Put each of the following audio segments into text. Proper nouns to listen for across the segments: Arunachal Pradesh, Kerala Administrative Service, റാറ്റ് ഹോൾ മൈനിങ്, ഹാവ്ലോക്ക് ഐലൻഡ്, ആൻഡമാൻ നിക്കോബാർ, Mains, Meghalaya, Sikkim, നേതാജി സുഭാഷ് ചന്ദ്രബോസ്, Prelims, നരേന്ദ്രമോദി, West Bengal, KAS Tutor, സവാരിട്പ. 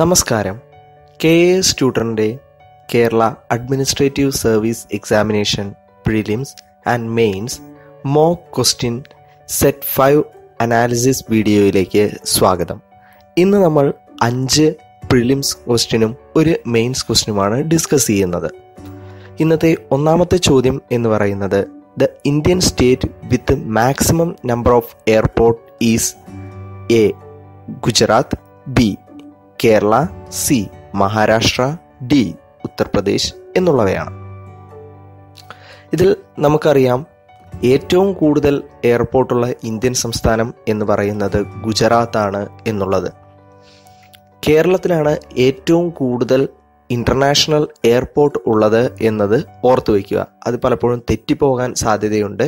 നമസ്കാരം. KAS ട്യൂട്ടറിൻ്റെ Kerala administrative service examination prelims and mains mock question set 5 analysis വീഡിയോയിലേക്ക് സ്വാഗതം. ഇന്ന് നമ്മൾ 5 പ്രിലിംസ് ക്വസ്റ്റ്യനും ഒരു മെയിൻസ് ക്വസ്റ്റ്യനുമാണ് ഡിസ്കസ് ചെയ്യുന്നത്. ഇന്നത്തെ ഒന്നാമത്തെ ചോദ്യം എന്ന് പറയുന്നത് the Indian state with maximum number of airport is A. Gujarat, B. Kerala, C. Maharashtra, D. Uttar Pradesh എന്നുള്ളവയാണ്. ഇതിൽ നമുക്കറിയാം ഏറ്റവും കൂടുതൽ എയർപോർട്ടുള്ള ഇന്ത്യൻ സംസ്ഥാനം എന്ന് പറയുന്നത് ഗുജറാത്താണ് എന്നുള്ളത്. കേരളത്തിലാണ് ഏറ്റവും കൂടുതൽ ഇൻ്റർനാഷണൽ എയർപോർട്ട് ഉള്ളത് എന്നത് ഓർത്തു വയ്ക്കുക. അത് പലപ്പോഴും തെറ്റിപ്പോകാൻ സാധ്യതയുണ്ട്.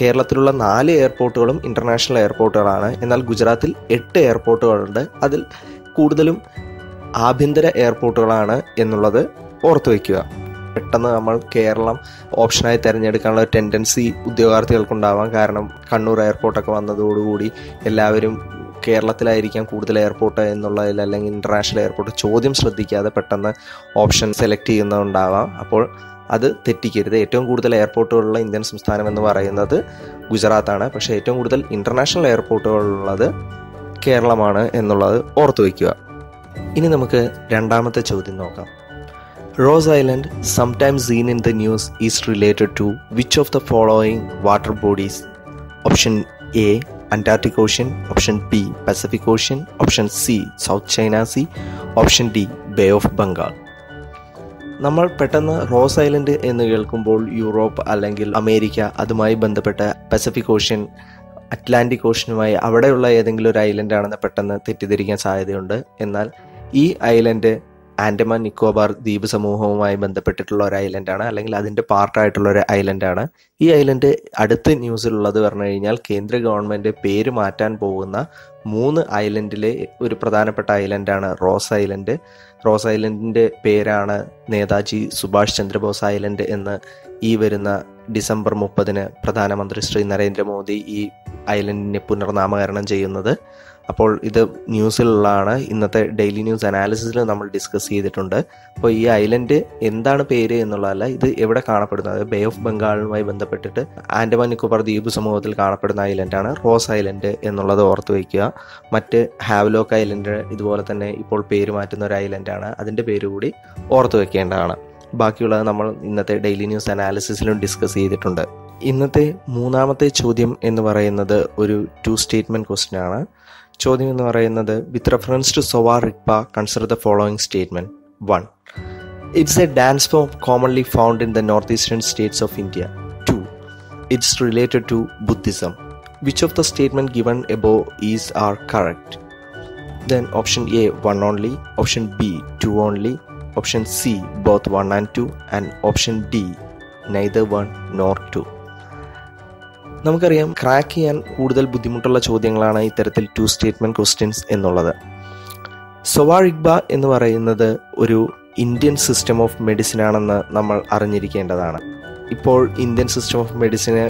കേരളത്തിലുള്ള 4 എയർപോർട്ടുകളും ഇൻ്റർനാഷണൽ എയർപോർട്ടുകളാണ്. എന്നാൽ ഗുജറാത്തിൽ 8 എയർപോർട്ടുകളുണ്ട്. അതിൽ കൂടുതലും ആഭ്യന്തര എയർപോർട്ടുകളാണ് എന്നുള്ളത് ഓർത്തു വയ്ക്കുക. പെട്ടെന്ന് നമ്മൾ കേരളം ഓപ്ഷനായി തിരഞ്ഞെടുക്കാനുള്ള ടെൻഡൻസി ഉദ്യോഗാർത്ഥികൾക്കുണ്ടാവാം. കാരണം കണ്ണൂർ എയർപോർട്ടൊക്കെ വന്നതോടുകൂടി എല്ലാവരും കേരളത്തിലായിരിക്കാം കൂടുതൽ എയർപോർട്ട് എന്നുള്ളതിൽ അല്ലെങ്കിൽ ഇൻ്റർനാഷണൽ എയർപോർട്ട് ചോദ്യം ശ്രദ്ധിക്കാതെ പെട്ടെന്ന് ഓപ്ഷൻ സെലക്ട് ചെയ്യുന്നതുണ്ടാവാം. അപ്പോൾ അത് തെറ്റിക്കരുത്. ഏറ്റവും കൂടുതൽ എയർപോർട്ടുകളുള്ള ഇന്ത്യൻ സംസ്ഥാനം എന്ന് പറയുന്നത് ഗുജറാത്താണ്. പക്ഷേ ഏറ്റവും കൂടുതൽ ഇൻ്റർനാഷണൽ എയർപോർട്ടുകളുള്ളത് കേരളമാണ് എന്നുള്ളത് ഓർത്തു വയ്ക്കുക. ഇനി നമുക്ക് രണ്ടാമത്തെ ചോദ്യം നോക്കാം. Rose Island sometimes seen in the news is related to which of the following water bodies? Option A. Antarctic Ocean, option B. Pacific Ocean, option C. South China Sea, option D. Bay of Bengal. നമ്മൾ പെട്ടെന്ന് rose island എന്ന് കേൾക്കുമ്പോൾ Europe അല്ലെങ്കിൽ America, അതുമായി ബന്ധപ്പെട്ട Pacific ocean, Atlantic ഓഷ്യനുമായി അവിടെയുള്ള ഏതെങ്കിലും ഒരു ഐലൻഡാണെന്ന് പെട്ടെന്ന് തെറ്റിദ്ധരിക്കാൻ സാധ്യതയുണ്ട്. എന്നാൽ ഈ ഐലൻഡ് ആൻഡമാൻ നിക്കോബാർ ദ്വീപ് സമൂഹവുമായി ബന്ധപ്പെട്ടിട്ടുള്ള ഒരു ഐലൻഡാണ്, അല്ലെങ്കിൽ അതിൻ്റെ പാർട്ടായിട്ടുള്ള ഒരു ഐലൻഡാണ്. ഈ ഐലൻഡ് അടുത്ത ന്യൂസിലുള്ളത് പറഞ്ഞു കഴിഞ്ഞാൽ കേന്ദ്ര ഗവൺമെൻറ് പേര് മാറ്റാൻ പോകുന്ന 3 ഐലൻഡിലെ ഒരു പ്രധാനപ്പെട്ട ഐലൻഡാണ് റോസ് ഐലൻഡ്. റോസ് ഐലൻഡിൻ്റെ പേരാണ് നേതാജി സുഭാഷ് ചന്ദ്രബോസ് ഐലൻഡ് എന്ന് ഈ വരുന്ന December 30 പ്രധാനമന്ത്രി ശ്രീ നരേന്ദ്രമോദി ഈ ഐലൻഡിനെ പുനർനാമകരണം ചെയ്യുന്നത്. അപ്പോൾ ഇത് ന്യൂസിലുള്ളതാണ്. ഇന്നത്തെ ഡെയിലി ന്യൂസ് അനാലിസിസിൽ നമ്മൾ ഡിസ്കസ് ചെയ്തിട്ടുണ്ട്. അപ്പോൾ ഈ ഐലൻഡ് എന്താണ് പേര് എന്നുള്ളതല്ല, ഇത് എവിടെ കാണപ്പെടുന്നത്, ബേ ഓഫ് ബംഗാളുമായി ബന്ധപ്പെട്ടിട്ട് ആൻഡമാൻ നിക്കോബാർ ദ്വീപ് സമൂഹത്തിൽ കാണപ്പെടുന്ന ഐലൻഡാണ് റോസ് ഐലൻഡ് എന്നുള്ളത് ഓർത്ത് വയ്ക്കുക. മറ്റ് ഹാവ്ലോക്ക് ഐലൻഡ് ഇതുപോലെ തന്നെ ഇപ്പോൾ പേര് മാറ്റുന്ന ഒരു ഐലൻഡാണ്. അതിൻ്റെ പേര് കൂടി ഓർത്ത് വയ്ക്കേണ്ടതാണ്. ബാക്കിയുള്ളത് നമ്മൾ ഇന്നത്തെ ഡെയിലി ന്യൂസ് അനാലിസിസിലും ഡിസ്കസ് ചെയ്തിട്ടുണ്ട്. ഇന്നത്തെ മൂന്നാമത്തെ ചോദ്യം എന്ന് പറയുന്നത് ഒരു 2 സ്റ്റേറ്റ്മെൻറ്റ് ക്വസ്റ്റ്യൻ ആണ്. ചോദ്യം എന്ന് പറയുന്നത് വിത്ത് റെഫറൻസ് ടു സവാരിട്പ consider the following statement. 1. It's a dance form commonly found in the north eastern states of India. 2. It's related to Buddhism. Which of the statement given above is are correct? Then option A. 1 only, option B. 2 only, option C. Both 1 and 2, and option D. Neither 1 nor 2. നമുക്കറിയാം crack ചെയ്യാൻ കൂടുതൽ ബുദ്ധിമുട്ടുള്ള ചോദ്യങ്ങളാണ് ഇത്തരത്തിൽ 2 statement questions എന്നുള്ളത്. സവാരിട്പ എന്ന് പറയുന്നത് ഒരു ഇന്ത്യൻ സിസ്റ്റം ഓഫ് മെഡിസിൻ ആണെന്ന് നമ്മൾ അറിഞ്ഞിരിക്കേണ്ടതാണ്. ഇപ്പോൾ ഇന്ത്യൻ സിസ്റ്റം ഓഫ് മെഡിസിന്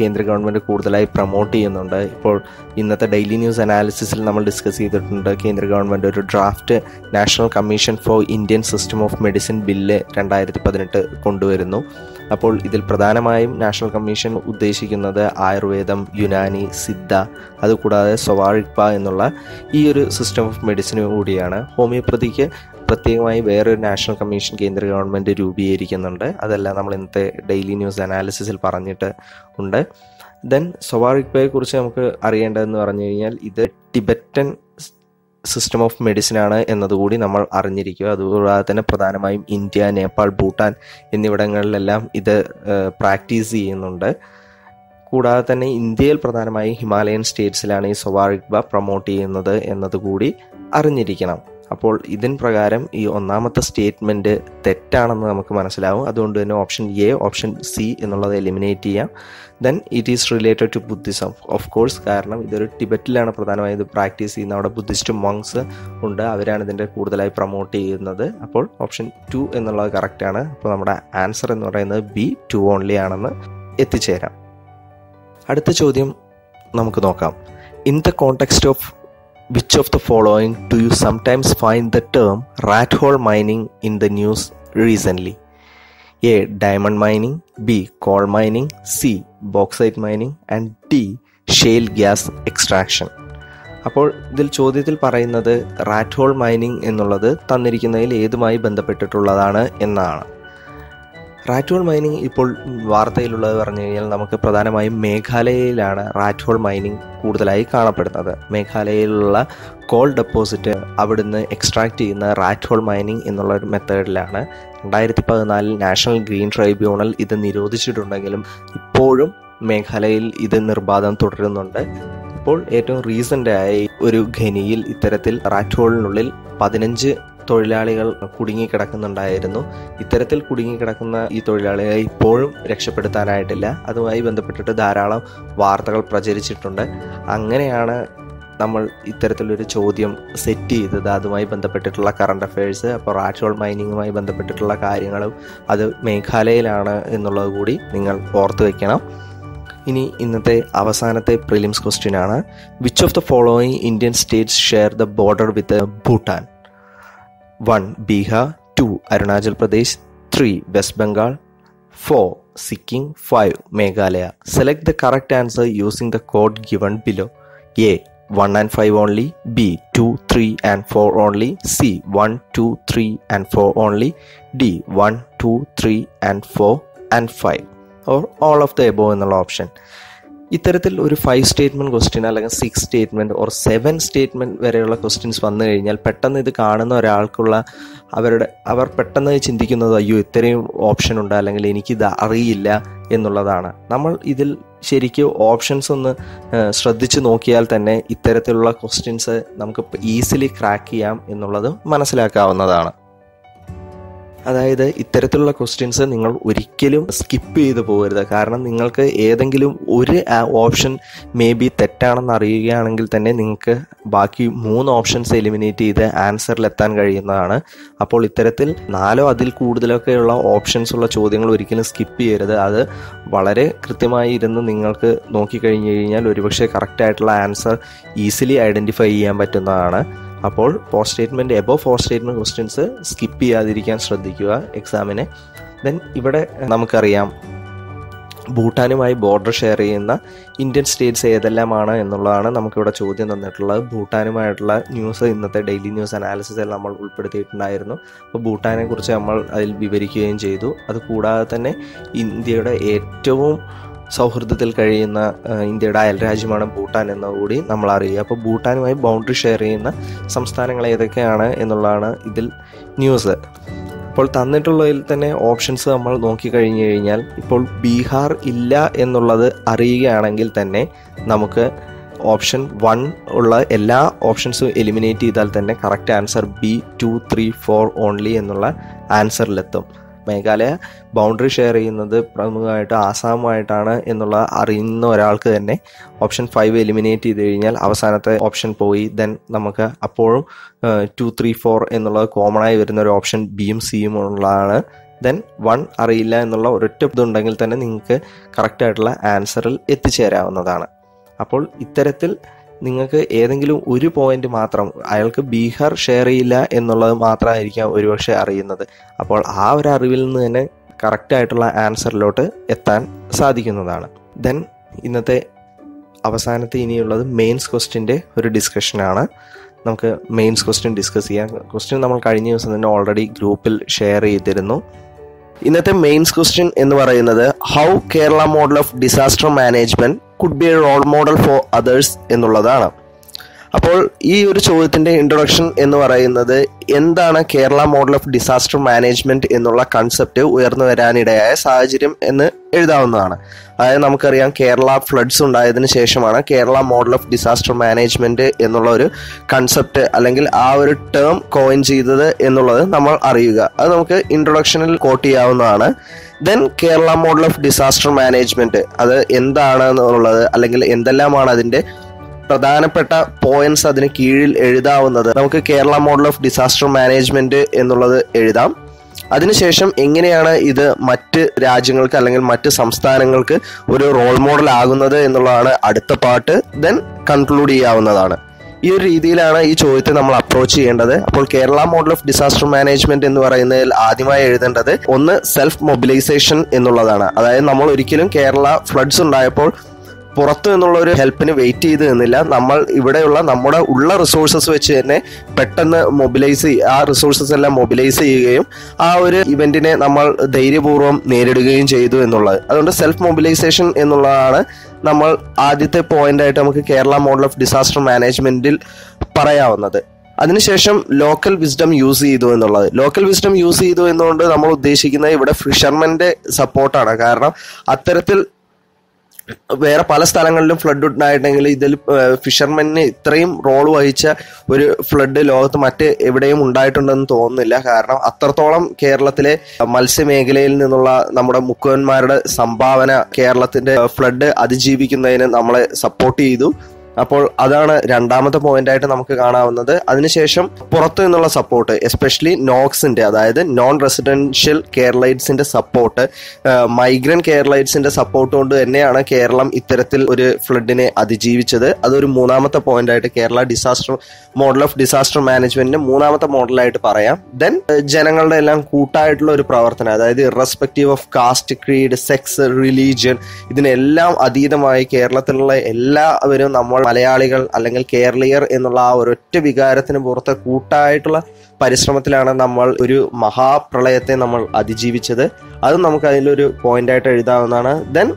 കേന്ദ്ര ഗവൺമെൻറ് കൂടുതലായി പ്രൊമോട്ട് ചെയ്യുന്നുണ്ട്. ഇപ്പോൾ ഇന്നത്തെ ഡെയിലി ന്യൂസ് അനാലിസിസിൽ നമ്മൾ ഡിസ്കസ് ചെയ്തിട്ടുണ്ട്. കേന്ദ്ര ഗവൺമെൻറ് ഒരു draft national commission for Indian system of medicine bill 2018 കൊണ്ടുവരുന്നു. അപ്പോൾ ഇതിൽ പ്രധാനമായും നാഷണൽ കമ്മീഷൻ ഉദ്ദേശിക്കുന്നത് ആയുർവേദം, യുനാനി, സിദ്ധ, അതുകൂടാതെ സവാരിട്പ എന്നുള്ള ഈ ഒരു സിസ്റ്റം ഓഫ് മെഡിസിന് കൂടിയാണ്. ഹോമിയോപ്പതിക്ക് പ്രത്യേകമായി വേറൊരു നാഷണൽ കമ്മീഷൻ കേന്ദ്ര ഗവൺമെൻറ് രൂപീകരിക്കുന്നുണ്ട്. അതെല്ലാം നമ്മൾ ഇന്നത്തെ ഡെയിലി ന്യൂസ് അനാലിസിസിൽ പറഞ്ഞിട്ട് ഉണ്ട്. ദെൻ സവാരിട്പയെക്കുറിച്ച് നമുക്ക് അറിയേണ്ടതെന്ന് പറഞ്ഞു കഴിഞ്ഞാൽ ഇത് ടിബറ്റൻ സിസ്റ്റം ഓഫ് മെഡിസിനാണ് എന്നതുകൂടി നമ്മൾ അറിഞ്ഞിരിക്കുക. അതുകൂടാതെ തന്നെ പ്രധാനമായും ഇന്ത്യ, നേപ്പാൾ, ഭൂട്ടാൻ എന്നിവിടങ്ങളിലെല്ലാം ഇത് പ്രാക്ടീസ് ചെയ്യുന്നുണ്ട്. കൂടാതെ തന്നെ ഇന്ത്യയിൽ പ്രധാനമായും ഹിമാലയൻ സ്റ്റേറ്റ്സിലാണ് ഈ സവാരിട്പ പ്രൊമോട്ട് ചെയ്യുന്നത് എന്നതുകൂടി അറിഞ്ഞിരിക്കണം. അപ്പോൾ ഇതിൻ പ്രകാരം ഈ ഒന്നാമത്തെ സ്റ്റേറ്റ്മെൻറ്റ് തെറ്റാണെന്ന് നമുക്ക് മനസ്സിലാവും. അതുകൊണ്ട് തന്നെ ഓപ്ഷൻ എ, ഓപ്ഷൻ സി എന്നുള്ളത് എലിമിനേറ്റ് ചെയ്യാം. Then it is related to Buddhism of course, കാരണം ഇതൊരു ടിബറ്റിലാണ് പ്രധാനമായും ഇത് പ്രാക്ടീസ് ചെയ്യുന്നത്. അവിടെ ബുദ്ധിസ്റ്റ് മോങ്സ് ഉണ്ട്, അവരാണ് ഇതിൻ്റെ കൂടുതലായി പ്രൊമോട്ട് ചെയ്യുന്നത്. അപ്പോൾ ഓപ്ഷൻ 2 എന്നുള്ളത് കറക്റ്റാണ്. അപ്പോൾ നമ്മുടെ ആൻസർ എന്ന് പറയുന്നത് ബി, 2 ഓൺലി ആണെന്ന് എത്തിച്ചേരാം. അടുത്ത ചോദ്യം നമുക്ക് നോക്കാം. In the context of which of the following do you sometimes find the term rat hole mining in the news recently? A. Diamond mining, B. Coal mining, C. Bauxite mining and D. Shale gas extraction. അപ്പോൾ ഇതിൽ ചോദ്യത്തിൽ പറയുന്നത് റാറ്റ് ഹോൾ മൈനിങ് എന്നുള്ളത് തന്നിരിക്കുന്നതിൽ ഏതുമായി ബന്ധപ്പെട്ടിട്ടുള്ളതാണ് എന്നാണ്. റാറ്റ് ഹോൾ മൈനിങ് ഇപ്പോൾ വാർത്തയിലുള്ളത് പറഞ്ഞു കഴിഞ്ഞാൽ നമുക്ക് പ്രധാനമായും മേഘാലയയിലാണ് റാറ്റ് ഹോൾ മൈനിങ് കൂടുതലായി കാണപ്പെടുന്നത്. മേഘാലയയിലുള്ള കോൾ ഡെപ്പോസിറ്റ് അവിടുന്ന് എക്സ്ട്രാക്ട് ചെയ്യുന്ന റാറ്റ് ഹോൾ മൈനിങ് എന്നുള്ള ഒരു മെത്തേഡിലാണ്. 2014 നാഷണൽ ഗ്രീൻ ട്രൈബ്യൂണൽ ഇത് നിരോധിച്ചിട്ടുണ്ടെങ്കിലും ഇപ്പോഴും മേഘാലയയിൽ ഇത് നിർബാധം തുടരുന്നുണ്ട്. ഇപ്പോൾ ഏറ്റവും റീസൻ്റായി ഒരു ഖനിയിൽ ഇത്തരത്തിൽ റാറ്റ് ഹോളിനുള്ളിൽ 15 തൊഴിലാളികൾ കുടുങ്ങിക്കിടക്കുന്നുണ്ടായിരുന്നു. ഇത്തരത്തിൽ കുടുങ്ങിക്കിടക്കുന്ന ഈ തൊഴിലാളികളെ ഇപ്പോഴും രക്ഷപ്പെടുത്താനായിട്ടില്ല. അതുമായി ബന്ധപ്പെട്ടിട്ട് ധാരാളം വാർത്തകൾ പ്രചരിച്ചിട്ടുണ്ട്. അങ്ങനെയാണ് നമ്മൾ ഇത്തരത്തിലൊരു ചോദ്യം സെറ്റ് ചെയ്തത്, അതുമായി ബന്ധപ്പെട്ടിട്ടുള്ള കറണ്ട് അഫയേഴ്സ്. അപ്പോൾ റാറ്റ് ഹോൾ മൈനിങ്ങുമായി ബന്ധപ്പെട്ടിട്ടുള്ള കാര്യങ്ങളും അത് മേഘാലയയിലാണ് എന്നുള്ളത് കൂടി നിങ്ങൾ ഓർത്ത് വയ്ക്കണം. ഇനി ഇന്നത്തെ അവസാനത്തെ പ്രിലിംസ് ക്വസ്റ്റ്യനാണ്. Which of the following Indian states share the border with Bhutan? 1. Bihar, 2. Arunachal Pradesh, 3. West Bengal, 4. Sikkim, 5. Meghalaya. Select the correct answer using the code given below. A. 1 and 5 only, B. 2, 3 and 4 only, C. 1, 2, 3 and 4 only, D. 1, 2, 3 and 4 and 5 or all of the above എന്നുള്ള option. ഇത്തരത്തിൽ ഒരു 5 statement question അല്ലെങ്കിൽ 6 statement or 7 statement വരെയുള്ള questions വന്നു കഴിഞ്ഞാൽ പെട്ടെന്ന് ഇത് കാണുന്ന ഒരാൾക്കുള്ള അവർ പെട്ടെന്ന് ചിന്തിക്കുന്നത് അയ്യോ ഇത്രയും ഓപ്ഷൻ ഉണ്ട് അല്ലെങ്കിൽ എനിക്കിത് അറിയില്ല എന്നുള്ളതാണ്. നമ്മൾ ഇതിൽ ശരിക്കും ഓപ്ഷൻസ് ഒന്ന് ശ്രദ്ധിച്ച് നോക്കിയാൽ തന്നെ ഇത്തരത്തിലുള്ള ക്വസ്റ്റ്യൻസ് നമുക്ക് ഈസിലി ക്രാക്ക് ചെയ്യാം എന്നുള്ളത് മനസ്സിലാക്കാവുന്നതാണ്. അതായത് ഇത്തരത്തിലുള്ള ക്വസ്റ്റ്യൻസ് നിങ്ങൾ ഒരിക്കലും സ്കിപ്പ് ചെയ്ത് പോകരുത്. കാരണം നിങ്ങൾക്ക് ഏതെങ്കിലും ഒരു ഓപ്ഷൻ മേ ബി തെറ്റാണെന്ന് അറിയുകയാണെങ്കിൽ തന്നെ നിങ്ങൾക്ക് ബാക്കി 3 ഓപ്ഷൻസ് എലിമിനേറ്റ് ചെയ്ത് ആൻസറിലെത്താൻ കഴിയുന്നതാണ്. അപ്പോൾ ഇത്തരത്തിൽ 4 അതിൽ കൂടുതലൊക്കെയുള്ള ഓപ്ഷൻസ് ഉള്ള ചോദ്യങ്ങൾ ഒരിക്കലും സ്കിപ്പ് ചെയ്യരുത്. അത് വളരെ കൃത്യമായി ഇരുന്ന് നിങ്ങൾക്ക് നോക്കിക്കഴിഞ്ഞ് കഴിഞ്ഞാൽ ഒരുപക്ഷെ കറക്റ്റായിട്ടുള്ള ആൻസർ ഈസിലി ഐഡൻറ്റിഫൈ ചെയ്യാൻ പറ്റുന്നതാണ്. അപ്പോൾ 4 statement above 4 statement questions skip ചെയ്യാതിരിക്കാൻ ശ്രദ്ധിക്കുക എക്സാമിനെ. ദെൻ ഇവിടെ നമുക്കറിയാം ഭൂട്ടാനുമായി ബോർഡർ ഷെയർ ചെയ്യുന്ന ഇന്ത്യൻ സ്റ്റേറ്റ്സ് ഏതെല്ലാമാണ് എന്നുള്ളതാണ് നമുക്കിവിടെ ചോദ്യം തന്നിട്ടുള്ളത്. ഭൂട്ടാനുമായിട്ടുള്ള ന്യൂസ് ഇന്നത്തെ ഡെയിലി ന്യൂസ് അനാലിസിസിൽ നമ്മൾ ഉൾപ്പെടുത്തിയിട്ടുണ്ടായിരുന്നു. അപ്പോൾ ഭൂട്ടാനെക്കുറിച്ച് നമ്മൾ അതിൽ വിവരിക്കുകയും ചെയ്തു. അതുകൂടാതെ തന്നെ ഇന്ത്യയുടെ ഏറ്റവും സൗഹൃദത്തിൽ കഴിയുന്ന ഇന്ത്യയുടെ അയൽരാജ്യമാണ് ഭൂട്ടാൻ എന്നുകൂടി നമ്മൾ അറിയുക. അപ്പോൾ ഭൂട്ടാനുമായി ബൗണ്ടറി ഷെയർ ചെയ്യുന്ന സംസ്ഥാനങ്ങൾ ഏതൊക്കെയാണ് എന്നുള്ളതാണ് ഇതിൽ ന്യൂസ്. അപ്പോൾ തന്നിട്ടുള്ളതിൽ തന്നെ ഓപ്ഷൻസ് നമ്മൾ നോക്കിക്കഴിഞ്ഞ് കഴിഞ്ഞാൽ ഇപ്പോൾ ബീഹാർ ഇല്ല എന്നുള്ളത് അറിയുകയാണെങ്കിൽ തന്നെ നമുക്ക് ഓപ്ഷൻ 1 ഉള്ള എല്ലാ ഓപ്ഷൻസും എലിമിനേറ്റ് ചെയ്താൽ തന്നെ കറക്റ്റ് ആൻസർ ബി 2, 3, 4 ഓൺലി എന്നുള്ള ആൻസറിലെത്തും. മേഘാലയ ബൗണ്ടറി ഷെയർ ചെയ്യുന്നത് പ്രമുഖമായിട്ട് ആസാമുമായിട്ടാണ് എന്നുള്ള അറിയുന്ന ഒരാൾക്ക് തന്നെ ഓപ്ഷൻ 5 എലിമിനേറ്റ് ചെയ്ത് കഴിഞ്ഞാൽ അവസാനത്തെ ഓപ്ഷൻ പോയി. ദെൻ നമുക്ക് അപ്പോഴും 2, 3, 4 എന്നുള്ളത് കോമണായി വരുന്ന ഒരു ഓപ്ഷൻ ബിയും സിയും ഉള്ളതാണ്. ദെൻ 1 അറിയില്ല എന്നുള്ള ഒരൊറ്റ ഇതുണ്ടെങ്കിൽ തന്നെ നിങ്ങൾക്ക് കറക്റ്റായിട്ടുള്ള ആൻസറിൽ എത്തിച്ചേരാവുന്നതാണ്. അപ്പോൾ ഇത്തരത്തിൽ നിങ്ങൾക്ക് ഏതെങ്കിലും ഒരു പോയിന്റ് മാത്രം അയാൾക്ക് ബീഹാർ ഷെയർ ചെയ്യില്ല എന്നുള്ളത് മാത്രമായിരിക്കാം ഒരുപക്ഷെ അറിയുന്നത്. അപ്പോൾ ആ ഒരു അറിവിൽ നിന്ന് തന്നെ കറക്റ്റായിട്ടുള്ള ആൻസറിലോട്ട് എത്താൻ സാധിക്കുന്നതാണ്. ദെൻ ഇന്നത്തെ അവസാനത്തെ ഇനിയുള്ളത് മെയിൻസ് ക്വസ്റ്റ്യൻ്റെ ഒരു ഡിസ്കഷനാണ്. നമുക്ക് മെയിൻസ് ക്വസ്റ്റ്യൻ ഡിസ്കസ് ചെയ്യാം. ക്വസ്റ്റ്യൻ നമ്മൾ കഴിഞ്ഞ ദിവസം തന്നെ ഓൾറെഡി ഗ്രൂപ്പിൽ ഷെയർ ചെയ്തിരുന്നു. ഇന്നത്തെ മെയിൻസ് ക്വസ്റ്റ്യൻ എന്ന് പറയുന്നത് how Kerala model of disaster management could be a role model for others എന്നുള്ളതാണ്. അപ്പോൾ ഈ ഒരു ചോദ്യത്തിൻ്റെ ഇൻട്രൊഡക്ഷൻ എന്ന് പറയുന്നത് എന്താണ് Kerala model of disaster management എന്നുള്ള കൺസെപ്റ്റ് ഉയർന്നു വരാനിടയായ സാഹചര്യം എന്ന് എഴുതാവുന്നതാണ്. അതായത് നമുക്കറിയാം കേരള ഫ്ലഡ്സ് ഉണ്ടായതിനു ശേഷമാണ് Kerala model of disaster management എന്നുള്ള ഒരു കൺസെപ്റ്റ് അല്ലെങ്കിൽ ആ ഒരു ടേം കോയിൻ ചെയ്തത് എന്നുള്ളത് നമ്മൾ അറിയുക. അത് നമുക്ക് ഇൻട്രൊഡക്ഷനിൽ കോട്ട് ചെയ്യാവുന്നതാണ്. Then Kerala model of disaster management അത് എന്താണ് എന്നുള്ളത് അല്ലെങ്കിൽ എന്തെല്ലാമാണ് അതിൻ്റെ പ്രധാനപ്പെട്ട പോയിന്റ്സ് അതിന് കീഴിൽ എഴുതാവുന്നത് നമുക്ക് Kerala model of disaster management എന്നുള്ളത് എഴുതാം. അതിനുശേഷം എങ്ങനെയാണ് ഇത് മറ്റ് രാജ്യങ്ങൾക്ക് അല്ലെങ്കിൽ മറ്റ് സംസ്ഥാനങ്ങൾക്ക് ഒരു റോൾ മോഡൽ ആകുന്നത് എന്നുള്ളതാണ് അടുത്ത പാർട്ട്. ദെൻ കൺക്ലൂഡ് ചെയ്യാവുന്നതാണ്. ഈ ഒരു രീതിയിലാണ് ഈ ചോദ്യത്തെ നമ്മൾ അപ്രോച്ച് ചെയ്യേണ്ടത്. അപ്പോൾ Kerala model of disaster management എന്ന് പറയുന്നതിൽ ആദ്യമായി എഴുതേണ്ടത് ഒന്ന് സെൽഫ് മൊബിലൈസേഷൻ എന്നുള്ളതാണ്. അതായത് നമ്മൾ ഒരിക്കലും കേരള ഫ്ലഡ്സ് ഉണ്ടായപ്പോൾ പുറത്തു നിന്നുള്ള ഒരു ഹെൽപ്പിന് വെയിറ്റ് ചെയ്ത് നിന്നില്ല. നമ്മൾ ഇവിടെയുള്ള നമ്മുടെ ഉള്ള റിസോഴ്സസ് വെച്ച് തന്നെ പെട്ടെന്ന് ആ റിസോഴ്സസ് എല്ലാം മൊബിലൈസ് ചെയ്യുകയും ആ ഒരു ഇവന്റിനെ നമ്മൾ ധൈര്യപൂർവ്വം നേരിടുകയും ചെയ്തു എന്നുള്ളത്. അതുകൊണ്ട് സെൽഫ് മൊബിലൈസേഷൻ എന്നുള്ളതാണ് നമ്മൾ ആദ്യത്തെ പോയിന്റായിട്ട് നമുക്ക് കേരള മോഡൽ ഓഫ് ഡിസാസ്റ്റർ മാനേജ്മെന്റിൽ പറയാവുന്നത്. അതിനുശേഷം ലോക്കൽ വിസ്ഡം യൂസ് ചെയ്തു എന്നുള്ളത്. ലോക്കൽ വിസ്ഡം യൂസ് ചെയ്തു എന്നുകൊണ്ട് നമ്മൾ ഉദ്ദേശിക്കുന്നത് ഇവിടെ ഫിഷർമാന്റെ സപ്പോർട്ടാണ്. കാരണം അത്തരത്തിൽ വേറെ പല സ്ഥലങ്ങളിലും ഫ്ലഡ് ഉണ്ടായിട്ടെങ്കിൽ ഇതിൽ ഫിഷർമെന് ഇത്രയും റോൾ വഹിച്ച ഒരു ഫ്ലഡ് ലോകത്ത് മറ്റ് എവിടെയും ഉണ്ടായിട്ടുണ്ടെന്ന് തോന്നുന്നില്ല. കാരണം അത്രത്തോളം കേരളത്തിലെ മത്സ്യമേഖലയിൽ നിന്നുള്ള നമ്മുടെ മുക്കുവന്മാരുടെ സംഭാവന കേരളത്തിന്റെ ഫ്ലഡ് അതിജീവിക്കുന്നതിന് നമ്മളെ സപ്പോർട്ട് ചെയ്തു. അപ്പോൾ അതാണ് രണ്ടാമത്തെ പോയിന്റായിട്ട് നമുക്ക് കാണാവുന്നത്. അതിനുശേഷം പുറത്തു നിന്നുള്ള സപ്പോർട്ട്, എസ്പെഷ്യലി നോക്സിന്റെ, അതായത് നോൺ റെസിഡൻഷ്യൽ കേരളൈറ്റ്സിന്റെ സപ്പോർട്ട്, മൈഗ്രന്റ് കേരളൈറ്റ്സിന്റെ സപ്പോർട്ട് കൊണ്ട് തന്നെയാണ് കേരളം ഇത്തരത്തിൽ ഒരു ഫ്ലഡിനെ അതിജീവിച്ചത്. അതൊരു മൂന്നാമത്തെ പോയിന്റായിട്ട് Kerala disaster model of disaster മാനേജ്മെന്റിന്റെ മൂന്നാമത്തെ മോഡലായിട്ട് പറയാം. ദെൻ ജനങ്ങളുടെ എല്ലാം കൂട്ടായിട്ടുള്ള ഒരു പ്രവർത്തനം, അതായത് irrespective of caste, creed, sex, religion, ഇതിനെല്ലാം അതീതമായി കേരളത്തിലുള്ള എല്ലാവരും നമ്മൾ മലയാളികൾ അല്ലെങ്കിൽ കേരളീയർ എന്നുള്ള ആ ഒരൊറ്റ വികാരത്തിന് പുറത്ത് കൂട്ടായിട്ടുള്ള പരിശ്രമത്തിലാണ് നമ്മൾ ഒരു മഹാപ്രളയത്തെ നമ്മൾ അതിജീവിച്ചത്. അത് നമുക്ക് അതിലൊരു പോയിന്റായിട്ട് എഴുതാവുന്നതാണ്. ദെൻ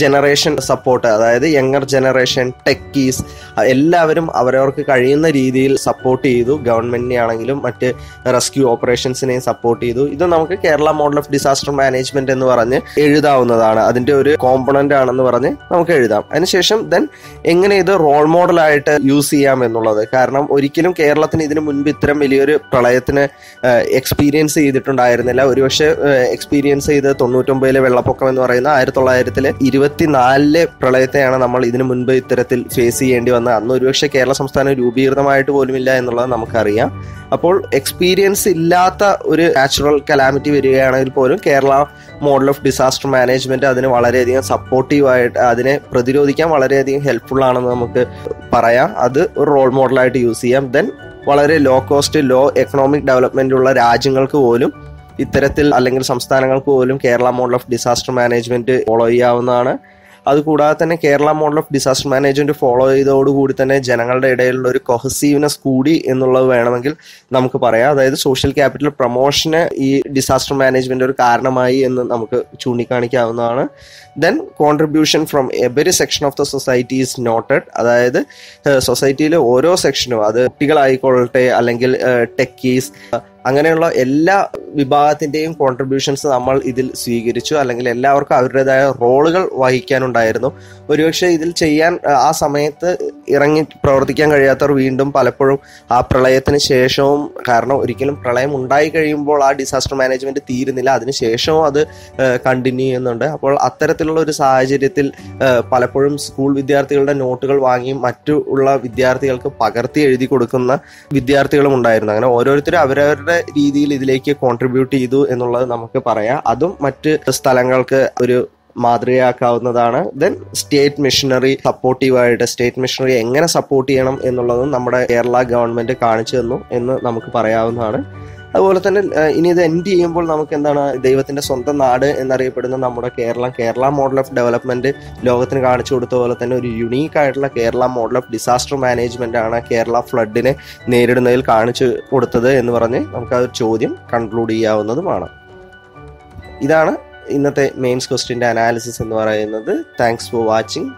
ജനറേഷൻ സപ്പോർട്ട്, അതായത് യങ്ങർ ജനറേഷൻ, ടെക്കീസ്, എല്ലാവരും അവരവർക്ക് കഴിയുന്ന രീതിയിൽ സപ്പോർട്ട് ചെയ്തു. ഗവൺമെന്റിനെ ആണെങ്കിലും മറ്റ് റെസ്ക്യൂ ഓപ്പറേഷൻസിനെയും സപ്പോർട്ട് ചെയ്തു. ഇത് നമുക്ക് Kerala model of disaster management എന്ന് പറഞ്ഞ് എഴുതാവുന്നതാണ്. അതിൻ്റെ ഒരു കോമ്പണന്റ് ആണെന്ന് പറഞ്ഞ് നമുക്ക് എഴുതാം. അതിനുശേഷം ദെൻ എങ്ങനെ ഇത് റോൾ മോഡലായിട്ട് യൂസ് ചെയ്യാം എന്നുള്ളത്. കാരണം ഒരിക്കലും കേരളത്തിന് ഇതിനു മുൻപ് ഇത്തരം വലിയൊരു പ്രളയത്തിന് എക്സ്പീരിയൻസ് ചെയ്തിട്ടുണ്ടായിരുന്നില്ല. ഒരുപക്ഷെ എക്സ്പീരിയൻസ് ചെയ്ത് 99 വെള്ളപ്പൊക്കം എന്ന് പറയുന്ന 1924 പ്രളയത്തെയാണ് നമ്മൾ ഇതിനു മുൻപ് ഇത്തരത്തിൽ ഫേസ് ചെയ്യേണ്ടി വന്നത്. അന്ന് ഒരുപക്ഷെ കേരള സംസ്ഥാനം രൂപീകൃതമായിട്ട് പോലുമില്ല എന്നുള്ളത് നമുക്കറിയാം. അപ്പോൾ എക്സ്പീരിയൻസ് ഇല്ലാത്ത ഒരു നാച്ചുറൽ കലാമിറ്റി വരികയാണെങ്കിൽ പോലും Kerala model of disaster management അതിന് വളരെയധികം സപ്പോർട്ടീവായിട്ട്, അതിനെ പ്രതിരോധിക്കാൻ വളരെയധികം ഹെൽപ്ഫുൾ ആണെന്ന് നമുക്ക് പറയാം. അത് ഒരു റോൾ മോഡലായിട്ട് യൂസ് ചെയ്യാം. ദെൻ വളരെ ലോ കോസ്റ്റ്, ലോ എക്കണോമിക് ഡെവലപ്മെൻറ്റുള്ള രാജ്യങ്ങൾക്ക് പോലും ഇത്തരത്തിൽ അല്ലെങ്കിൽ സംസ്ഥാനങ്ങൾക്ക് പോലും Kerala model of disaster management follow ചെയ്യാവുന്നതാണ്. അതുകൂടാതെ തന്നെ Kerala model of disaster management follow ചെയ്തതോടുകൂടി തന്നെ ജനങ്ങളുടെ ഇടയിലുള്ള ഒരു കൊഹസീവ്നെസ് കൂടി എന്നുള്ളത് വേണമെങ്കിൽ നമുക്ക് പറയാം. അതായത് സോഷ്യൽ ക്യാപിറ്റൽ പ്രൊമോഷന് ഈ ഡിസാസ്റ്റർ മാനേജ്മെന്റ് ഒരു കാരണമായി എന്ന് നമുക്ക് ചൂണ്ടിക്കാണിക്കാവുന്നതാണ്. Then contribution from every section of the society is noted. അതായത് സൊസൈറ്റിയിലെ ഓരോ സെക്ഷനും, അത് കുട്ടികളായിക്കൊള്ളട്ടെ അല്ലെങ്കിൽ ടെക്കീസ്, അങ്ങനെയുള്ള എല്ലാ വിഭാഗത്തിൻ്റെയും കോൺട്രിബ്യൂഷൻസ് നമ്മൾ ഇതിൽ സ്വീകരിച്ചു. അല്ലെങ്കിൽ എല്ലാവർക്കും അവരുടേതായ റോളുകൾ വഹിക്കാനുണ്ടായിരുന്നു. ഒരുപക്ഷെ ഇതിൽ ചെയ്യാൻ ആ സമയത്ത് ഇറങ്ങി പ്രവർത്തിക്കാൻ കഴിയാത്തവർ വീണ്ടും പലപ്പോഴും ആ പ്രളയത്തിന് ശേഷവും, കാരണം ഒരിക്കലും പ്രളയം ഉണ്ടായി കഴിയുമ്പോൾ ആ ഡിസാസ്റ്റർ മാനേജ്മെൻറ്റ് തീരുന്നില്ല, അതിന് ശേഷവും അത് കണ്ടിന്യൂ ചെയ്യുന്നുണ്ട്. അപ്പോൾ അത്തരത്തിലുള്ള ഒരു സാഹചര്യത്തിൽ പലപ്പോഴും സ്കൂൾ വിദ്യാർത്ഥികളുടെ നോട്ടുകൾ വാങ്ങി മറ്റുള്ള വിദ്യാർത്ഥികൾക്ക് പകർത്തി എഴുതി കൊടുക്കുന്ന വിദ്യാർത്ഥികളും ഉണ്ടായിരുന്നു. അങ്ങനെ ഓരോരുത്തരും അവരവരുടെ രീതിയിൽ ഇതിലേക്ക് കോൺട്രിബ്യൂട്ട് ചെയ്തു എന്നുള്ളത് നമുക്ക് പറയാം. അതും മറ്റ് സ്ഥലങ്ങൾക്ക് ഒരു മാതൃകയാക്കാവുന്നതാണ്. ദെൻ സ്റ്റേറ്റ് മിഷനറി സപ്പോർട്ടീവായിട്ട്, സ്റ്റേറ്റ് മിഷനറി എങ്ങനെ സപ്പോർട്ട് ചെയ്യണം എന്നുള്ളതും നമ്മുടെ കേരള ഗവൺമെന്റ് കാണിച്ചു തന്നു എന്ന് നമുക്ക് പറയാവുന്നതാണ്. അതുപോലെ തന്നെ ഇനി ഇത് എൻഡ് ചെയ്യുമ്പോൾ നമുക്ക് എന്താണ്, ദൈവത്തിന്റെ സ്വന്തം നാട് എന്നറിയപ്പെടുന്ന നമ്മുടെ Keralam, Kerala model of development ലോകത്തിന് കാണിച്ചു കൊടുത്ത പോലെ തന്നെ ഒരു യുണീക്ക് ആയിട്ടുള്ള Kerala model of disaster management ആണ് കേരള ഫ്ലഡിനെ നേരിടുന്നതിൽ കാണിച്ചു കൊടുത്തത് എന്ന് പറഞ്ഞ് നമുക്ക് ആ ഒരു ചോദ്യം കൺക്ലൂഡ് ചെയ്യാവുന്നതുമാണ്. ഇതാണ് ഇന്നത്തെ മെയിൻസ് ക്വസ്റ്റ്യൻ്റെ അനാലിസിസ് എന്ന് പറയുന്നത്. Thanks for watching.